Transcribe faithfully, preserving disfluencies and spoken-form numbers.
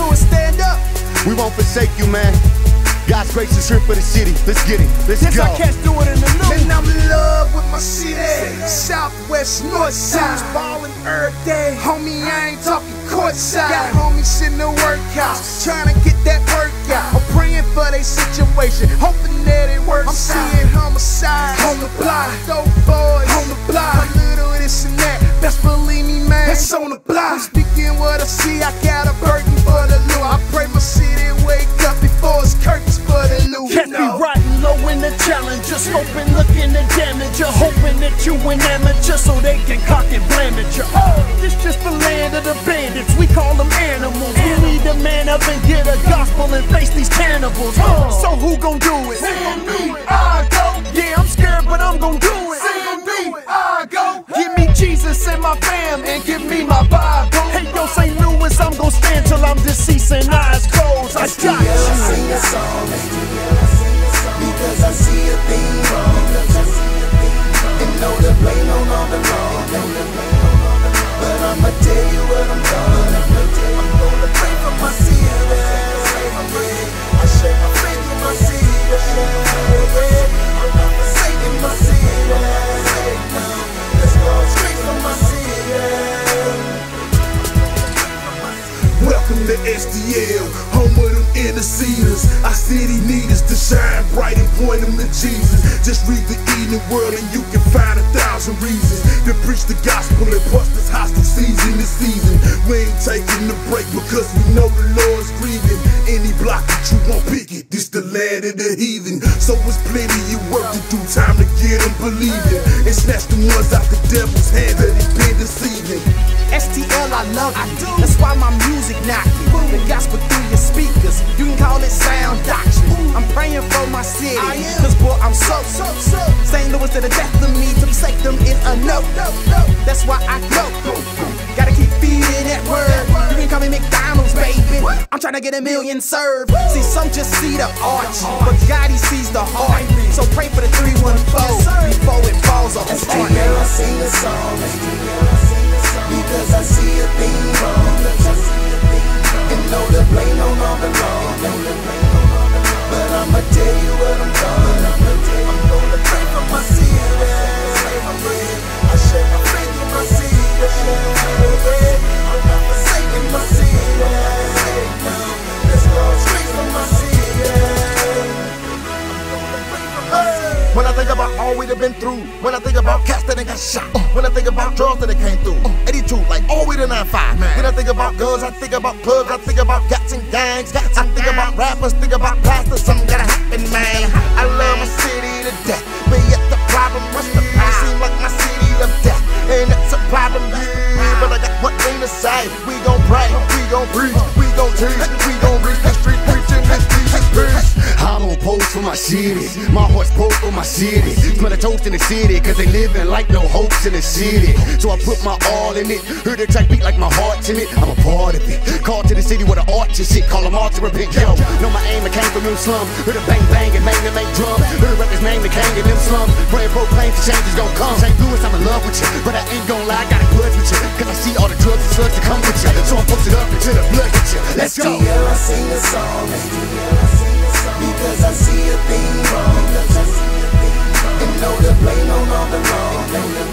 Louis, stand up. We won't forsake you, man. God's grace is here for the city. Let's get it. Let's Since go. I can't do it in the news. And I'm in love with my city. Southwest, north side. Ballin' every day. Homie, I ain't talking courtside. Got homies in the workhouse, trying to get that workout. I'm praying for their situation, hoping that it works. I'm seeing homicides on the block. Dope boys on the block. A little this and that. Best believe me, man. That's on the block. I'm speaking what I see. I got a burden for the loot. I pray my city wake up before it's curtains for the loot. Can't no. be riding low in the challenge. Just hoping, looking to damage. You're hoping that you an amateur so they can cock and blame at you. Oh, this just the land of the bandits. We call them animals. And we need to man up and get a gospel and face these cannibals. Oh. So who gon' do it? See me, I go. Yeah, I'm scared, but I'm gon' do it. See me, I go. Give me Jesus and my fam, and give me my Bible. Hey yo, Saint Louis, I'm gon' stand till I'm deceased and eyes closed. I got you. I sing a song because I see a thing wrong, and know the blame on all the wrong. But I'ma tell you what I'm done. I'm gonna pray for my city. I shake my faith in my city. I'm not forsaking my city. Let's go straight for my city. Welcome to S D L, home of them interceders. Our city need us to shine bright and point them to Jesus. Just read the Evening World and you can find a thousand reasons to preach the gospel and bust this hostile season this season. We ain't taking the break because we know the Lord's grieving. Any block that you won't pick it, this the land of the heathen. So it's plenty of work to do, time to get them believing and snatch the ones out the devil's hands that he's been deceiving. S T L, I love it. I do. That's why my music knocking. Boom. The gospel through your speakers. You can call it sound doctrine. Boom. I'm praying for my city. I am. Cause boy, I'm so, so, so. Saint Louis to the death of me to forsake them in a no, no, no. That's why I go. Boom. Boom. Gotta keep feeding that word. that word. You can call me McDonald's, baby. What? I'm trying to get a million served. Woo. See, some just see the arch, but God, he sees the heart. So pray for the three one four yes, before it falls off. S T L, I sing a song. Because I see a thing wrong, and know the blame on all the wrong. But I'ma tell you what I'm done. I'm gonna pray for my city. I share my faith in my city. I'm not forsaking my city. Let's go straight for my city. When I think about all we have been through, when I think about cats that ain't got shot, when I think about drugs that it came through, like all we to nine five. When I think about guns, I think about clubs, I think about gats and gangs. Gats. I think about rappers, think about pastors. Something gotta happen, man. I love my city to death, but yet the problem was the problem. Seem like my city of death, and that's a problem. Yeah, but I got one thing to say: we gon' pray, we gon' preach, we gon' teach, we gon' reach the street preaching this peace. I don't pose for my city, my heart's broke for my city. Smell the toast in the city, cause they living like no hopes in the city. So I put my all in it, heard the track beat like my heart's in it. I'm a part of it, called to the city with an arch and shit, call them all to repent. Yo, know my aim, I came from them slums. Heard a bang bang and bang and make drum. Heard a rapper's name that came in them slums. Praying proclaim the change is gon' come. Saint Louis, I'm in love with you, but I ain't gon' lie, I got a grudge with you, cause I see all the drugs and slugs that come with you. So I'm posted up into the blood with you. Let's go. I sing a song because I see a thing wrong, and know the blame on all the wrong.